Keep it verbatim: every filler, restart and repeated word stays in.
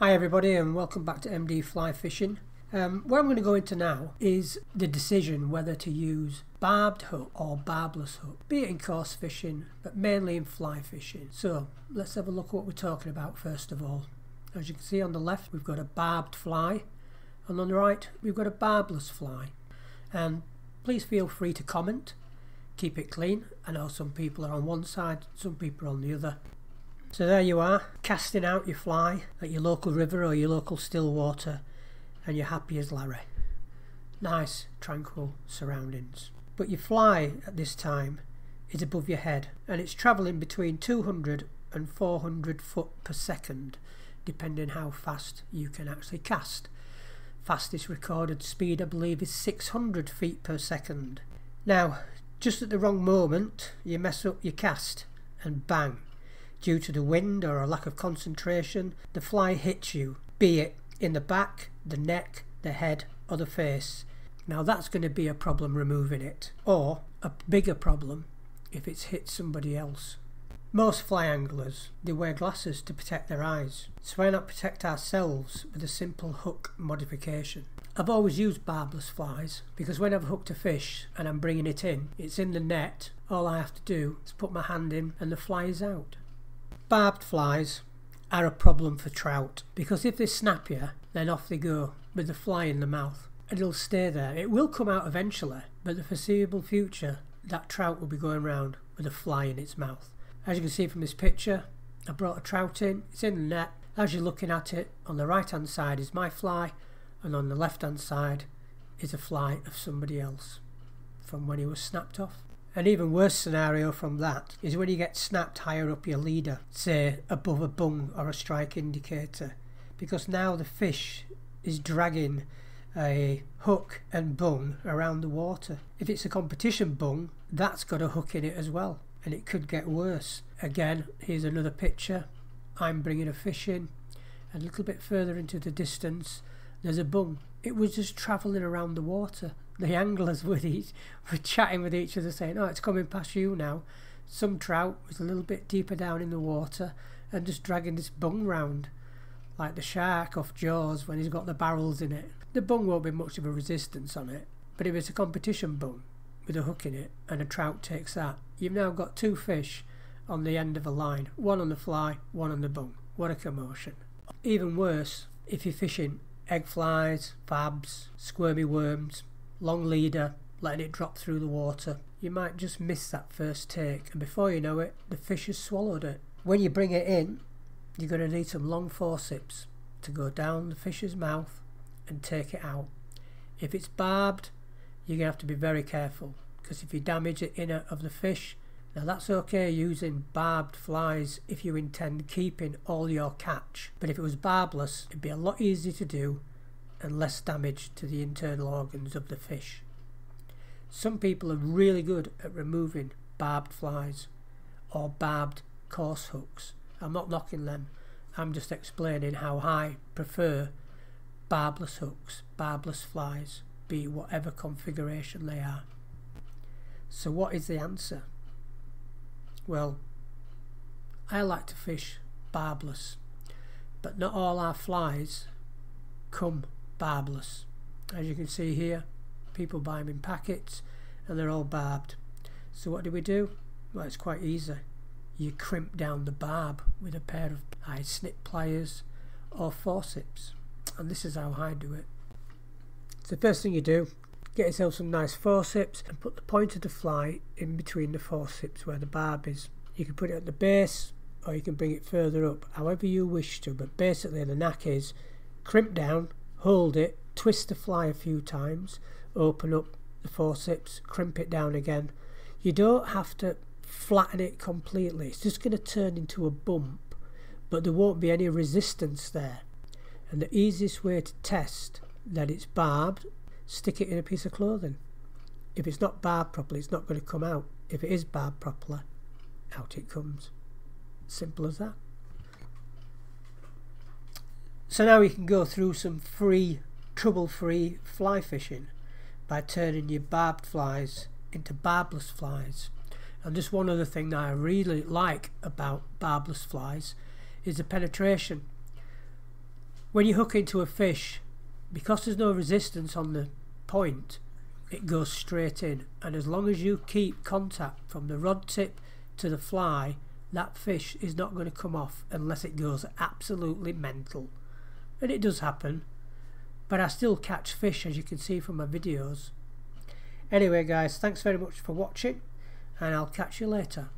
Hi everybody, and welcome back to M D Fly Fishing. Um, what I'm going to go into now is the decision whether to use barbed hook or barbless hook, be it in coarse fishing but mainly in fly fishing. So let's have a look at what we're talking about first of all. As you can see on the left we've got a barbed fly, and on the right we've got a barbless fly. And please feel free to comment, keep it clean. I know some people are on one side, some people are on the other. So there you are, casting out your fly at your local river or your local still water, and you're happy as Larry. Nice, tranquil surroundings. But your fly at this time is above your head, and it's travelling between two hundred and four hundred foot per second, depending how fast you can actually cast. Fastest recorded speed I believe is six hundred feet per second. Now, just at the wrong moment, you mess up your cast and bang. Due to the wind or a lack of concentration, the fly hits you, be it in the back, the neck, the head or the face. Now that's going to be a problem removing it, or a bigger problem if it's hit somebody else. Most fly anglers, they wear glasses to protect their eyes, so why not protect ourselves with a simple hook modification? I've always used barbless flies because when I've hooked a fish and I'm bringing it in, it's in the net, all I have to do is put my hand in and the fly is out. Barbed flies are a problem for trout because if they snap you, then off they go with the fly in the mouth, and it'll stay there. It will come out eventually, but the foreseeable future that trout will be going round with a fly in its mouth. As you can see from this picture, I brought a trout in, it's in the net. As you're looking at it, on the right hand side is my fly, and on the left hand side is a fly of somebody else from when he was snapped off. An even worse scenario from that is when you get snapped higher up your leader, say above a bung or a strike indicator, because now the fish is dragging a hook and bung around the water. If it's a competition bung, that's got a hook in it as well, and it could get worse. Again, here's another picture. I'm bringing a fish in, and a little bit further into the distance there's a bung. It was just travelling around the water. The anglers with each, were chatting with each other saying, oh, it's coming past you now. Some trout was a little bit deeper down in the water and just dragging this bung round, like the shark off Jaws when he's got the barrels in it. The bung won't be much of a resistance on it, but if it's a competition bung with a hook in it and a trout takes that, you've now got two fish on the end of a line, one on the fly, one on the bung. What a commotion. Even worse if you're fishing egg flies, fabs, squirmy worms, long leader, letting it drop through the water. You might just miss that first take, and before you know it, the fish has swallowed it. When you bring it in, you're going to need some long forceps to go down the fish's mouth and take it out. If it's barbed, you're going to have to be very careful, because if you damage the inner of the fish, now that's okay using barbed flies if you intend keeping all your catch, but if it was barbless, it'd be a lot easier to do and less damage to the internal organs of the fish. Some people are really good at removing barbed flies or barbed coarse hooks. I'm not knocking them, I'm just explaining how I prefer barbless hooks, barbless flies, be whatever configuration they are. So what is the answer? Well, I like to fish barbless, but not all our flies come barbless. As you can see here, people buy them in packets and they're all barbed. So what do we do? Well, it's quite easy. You crimp down the barb with a pair of high snip pliers or forceps, and this is how I do it. So first thing you do, get yourself some nice forceps and put the point of the fly in between the forceps where the barb is. You can put it at the base or you can bring it further up, however you wish to, but basically the knack is crimp down, hold it, twist the fly a few times, open up the forceps, crimp it down again. You don't have to flatten it completely, it's just going to turn into a bump, but there won't be any resistance there. And the easiest way to test that it's barbed, stick it in a piece of clothing. If it's not barbed properly, it's not going to come out. If it is barbed properly, out it comes. Simple as that. So now we can go through some free, trouble-free fly fishing by turning your barbed flies into barbless flies. And just one other thing that I really like about barbless flies is the penetration. when you hook into a fish, because there's no resistance on the point, it goes straight in, and as long as you keep contact from the rod tip to the fly, that fish is not going to come off unless it goes absolutely mental. And it does happen, but I still catch fish, as you can see from my videos. Anyway guys, thanks very much for watching, and I'll catch you later.